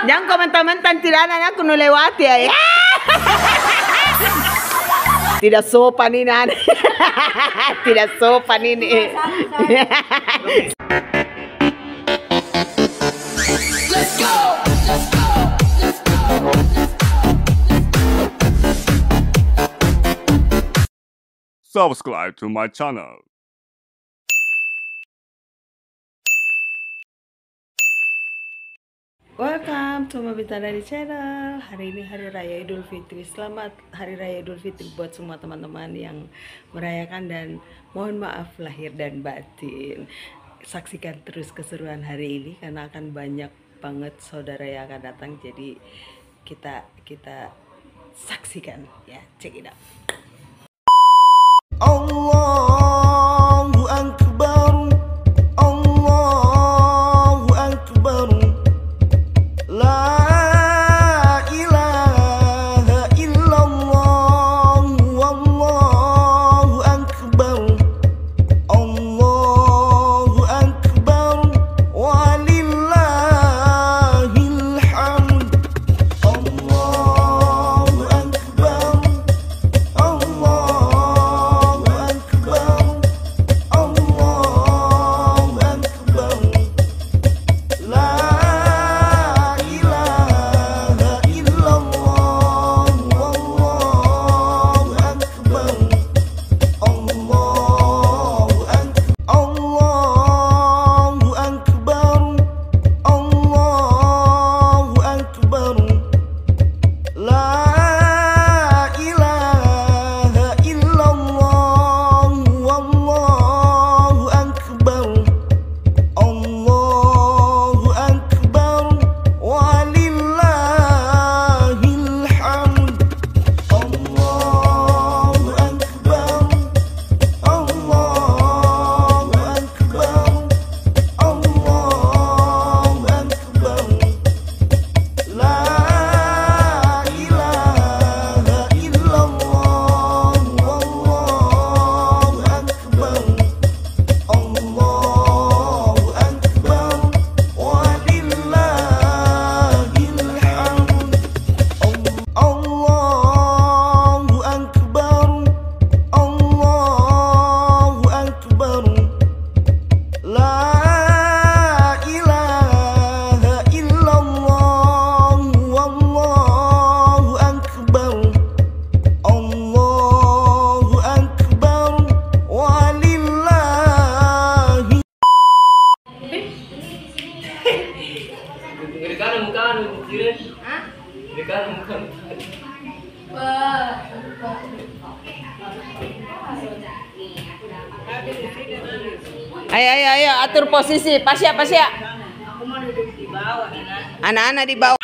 Jangan komentar-komentar tidak aku nulewati ya. Tidak sopan ini. Tidak sopan ini. Let's go. Let's go. Let's go. Subscribe to my channel. Welcome to Mamita Nhany Channel. Hari ini hari raya Idul Fitri. Selamat hari raya Idul Fitri buat semua teman-teman yang merayakan, dan mohon maaf lahir dan batin. Saksikan terus keseruan hari ini karena akan banyak banget saudara yang akan datang. Jadi kita saksikan ya, check it out. Allahu Akbar. Ayo atur posisi. Pasya. Aku mau duduk di bawah. Anak-anak di bawah.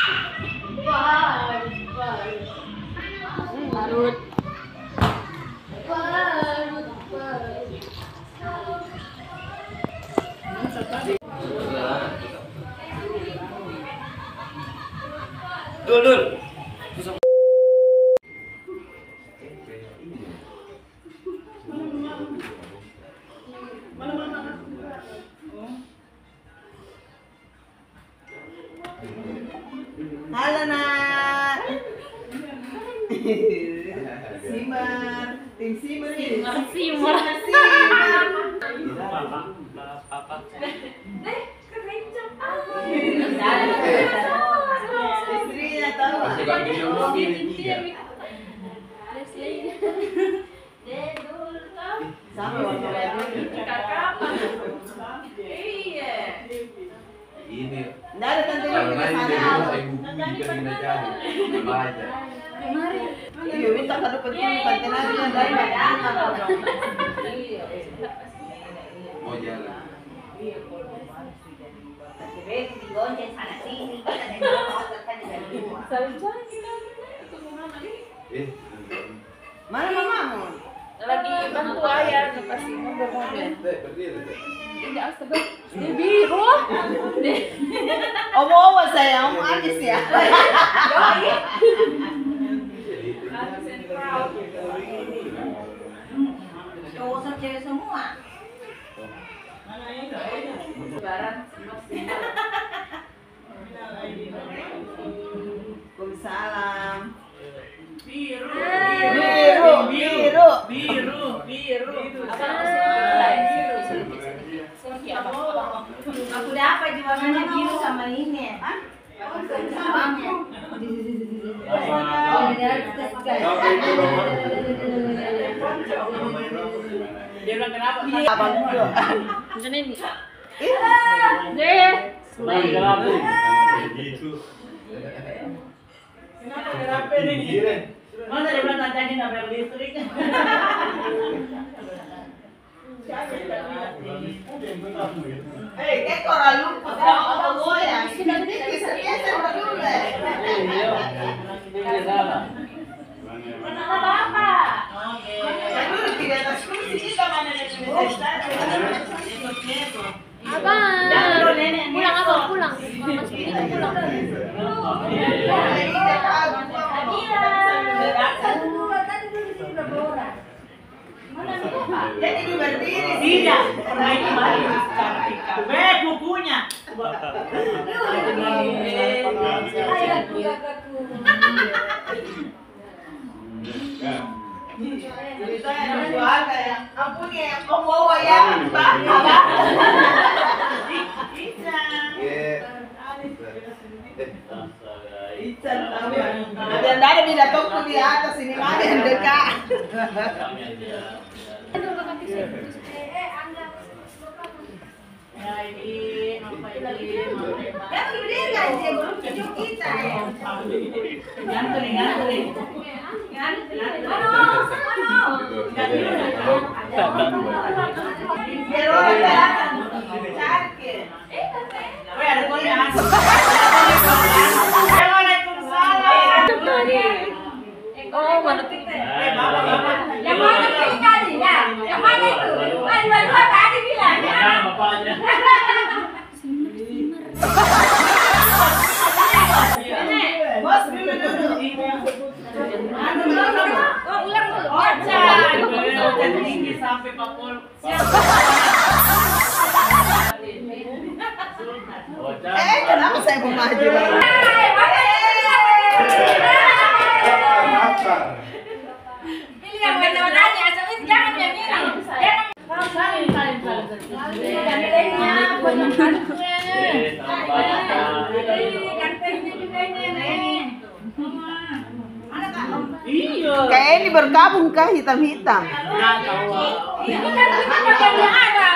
Dul. Halo nak. Simar. Papa. Istrinya tahu. Sama ini dari tantenya mana mamamu lagi bantu ayah lepas ini tidak sebab dia biru. Omo sayang, manis ya. Cewek semua. Barang biru. Aku dapat jualannya biru sama ini. Hah? Dia bilang kenapa? Abang dulu. Gitu. Kenapa kenapa ini? Mana dia bilang tadi nabel listrik. Hei, kayak orang lupa kalau goyang. Nanti bisa berdua deh. Mana bapak? Oke. Di atas kursi kita mana nenek. Abang, pulang, Mas Budi pulang. Kayak ini berkabung kah hitam-hitam? Ini kan kita yang ada.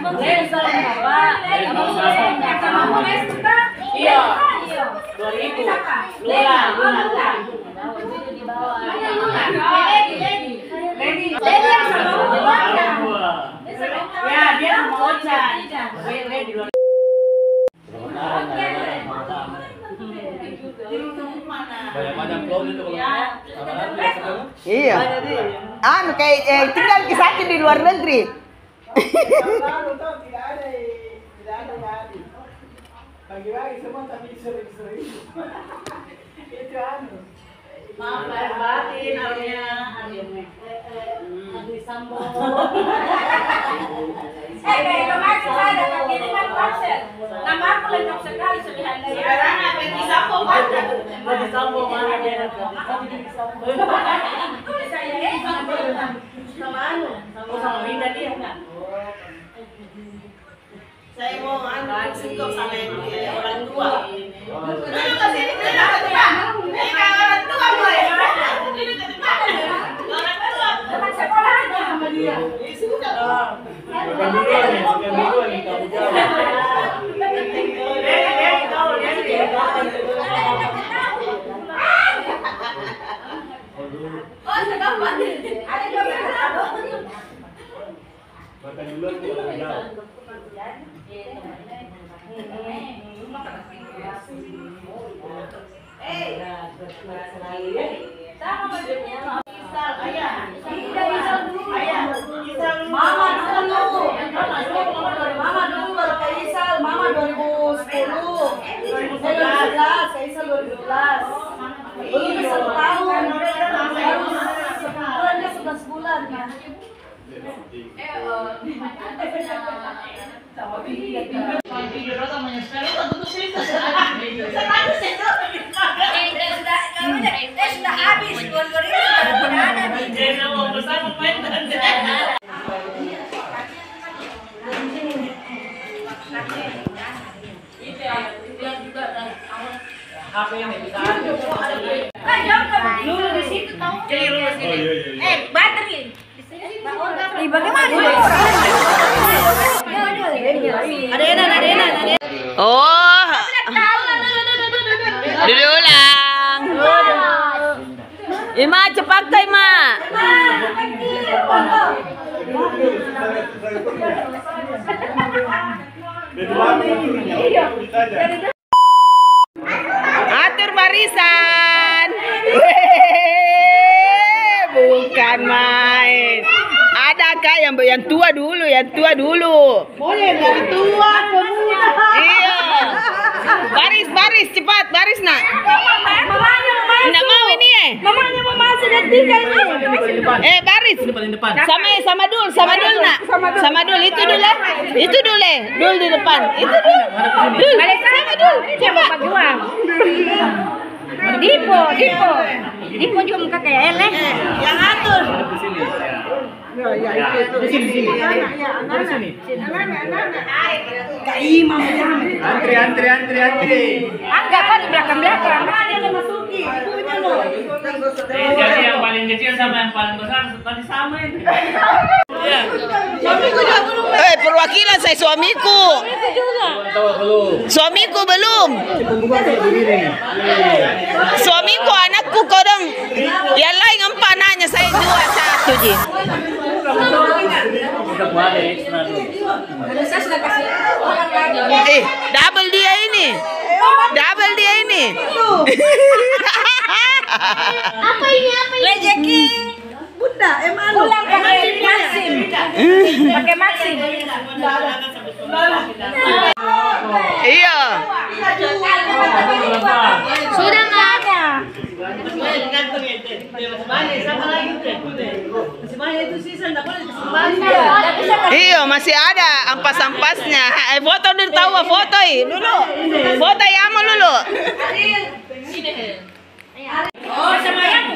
Abang iya. 2000. Lula. Di bawah. Ya, dia mau iya. Anu kayak tinggal kisahnya di luar negeri. Pagi-pagi semua tapi sering-sering. Itu anu. Maaf lahir batin alunya alunya. Anu sambo. Kayak kemarin ada pengiriman pasir. Nama aku lengkap sekali sudah ada. Sekarang apa yang disambung mana? Mau disambung mana dia nanti? Aku saya sama anu, sama Winda dia enggak. Saya mau anu sentuh sama orang tua. Dulu ke sini kita ketemu. Ini kan orang tua boleh. Ini ketemu orang tua. Teman sekolahnya sama dia. Ini sudah. Sudah habis, buat gorila sudah ada. Dia mau bersama pemain. Apa yang dibicarakan? Kan jauh kan dulu di situ tahu. Jadi lurus ini. Baterai. Di bagaimana? Ada enak. Oh. Diulang. Ima cepat kau Ima. Atur barisan. Bukan main. Adakah yang tua dulu? Yang tua dulu. Boleh dari tua ke muda. Iya. Baris cepat, baris nak. Nak mau ini eh. Mamanya mama sudah tiga ini. Baris. Sama dul nak. Sama dul itu dul eh. Itu dul eh. Dul di depan. Itu dul. Balik sama dul. Coba. Dipo juga muka kayak eleh. Yang atur. Ya, itu di sini. Antri. Enggak kan di belakang. Ada yang masuki. Punya lo. Jadi yang paling kecil sama yang paling besar seperti sama itu. Ya. Perwakilan saya suamiku. Suamiku belum. Suamiku anakku kodong. Yang lain empat nanya saya dua satu je. Double dia ini. Apa ini? Rezeki. Bunda, emalu. Pakai maksim. Iya. Sudah enggak ada. Iya masih ada ampas-ampasnya. Foto dulu tahu dulu. Foto ya mau dulu. Oh sama yang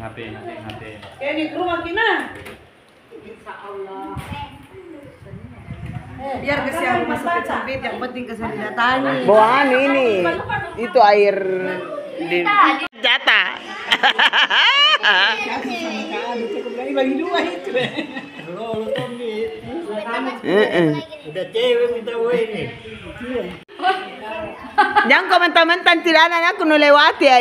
HP. Ini ke rumah kita. Insyaallah. Biar kesiapan masuk ke sempit, yang penting kesehatannya. Bawaan ini. Itu air di jata. Cukup bagi dua itu. Udah cewek minta ini. Jangan komentar-komentar tidak anak aku nulewati ya.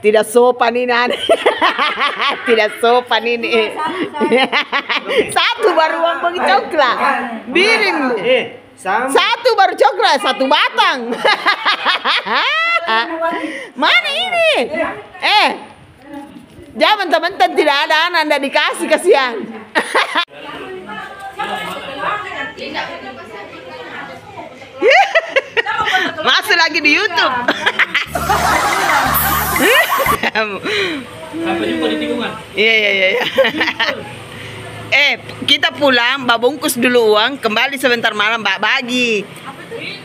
Tidak sopan ini. Satu baru uang coklat. Birin. Satu baru coklat, satu batang. Mana ini? Jangan teman-teman tidak ada Anda dikasih kasihan. Masuk lagi di YouTube. Iya. Kita pulang, Mbak bungkus dulu uang, kembali sebentar malam Mbak bagi.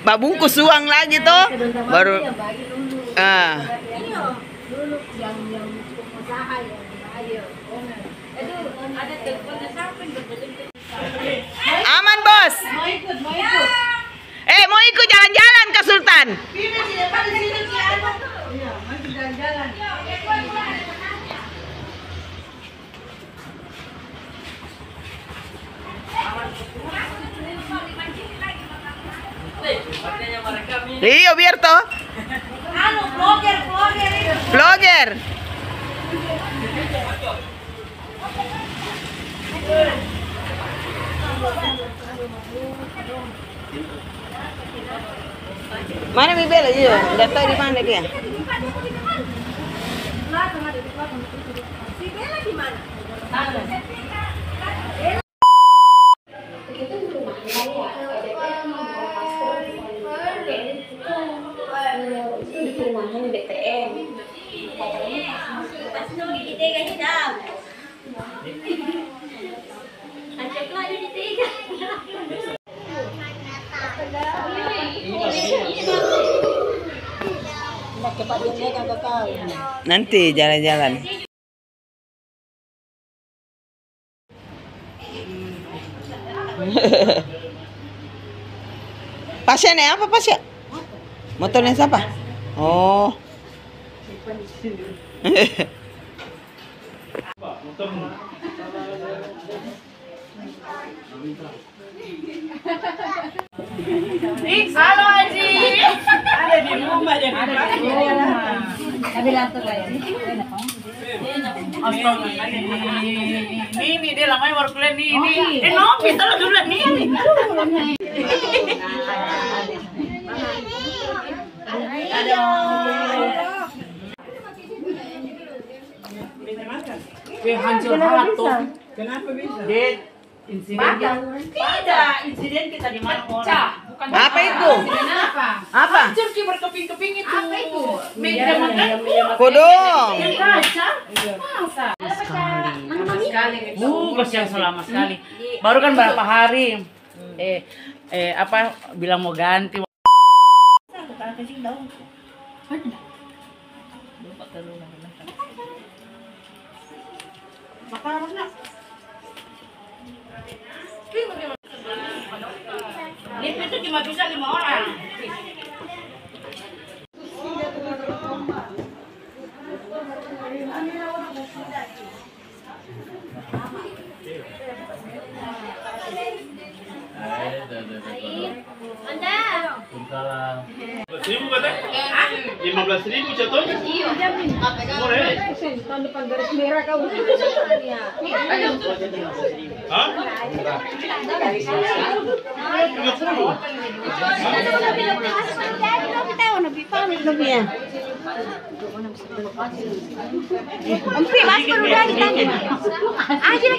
Mbak bungkus uang lagi toh. Baru aman, Bos. Mau ikut. Mau ikut jalan-jalan ke Sultan. Iya, biar toh. Vlogger. Mana Bibel aja? Enggak tahu di mana dia. Di BTM. tempat dia nggak tahu. Nanti jalan-jalan. Pasiennya apa pasien? Motornya siapa? Oh. Halo Aji. Ada di rumah jadi. Tapi langsung aja. Ini dia lamanya baru kuliah ini. Nopi salah dulu nih. Ada. Hancur hati. Kenapa bisa? Tidak, insiden kita di mana bukan apa itu? Apa? Apa? Hancur berkeping-keping itu. Apa itu? Kodong. Sekali. Yang selama sekali. Baru kan berapa hari? Apa bilang mau ganti? Lift itu cuma bisa 5 orang. Anda? Salam. 10.000 katanya? 15.000 contohnya? Iya, tahun depan garis merah kau. Hah?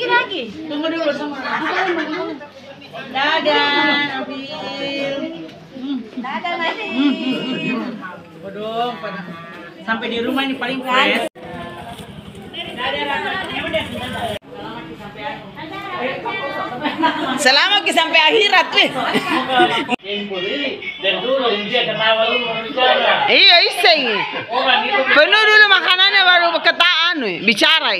Lagi. Tunggu dulu sama. Dadah, Nabil. Dadah lagi. Waduh, sampai di rumah ini paling fresh. Selama kita sampai akhirat, weh. Iya, iseng. Penuh dulu makanannya baru ketaan, weh. Bicara.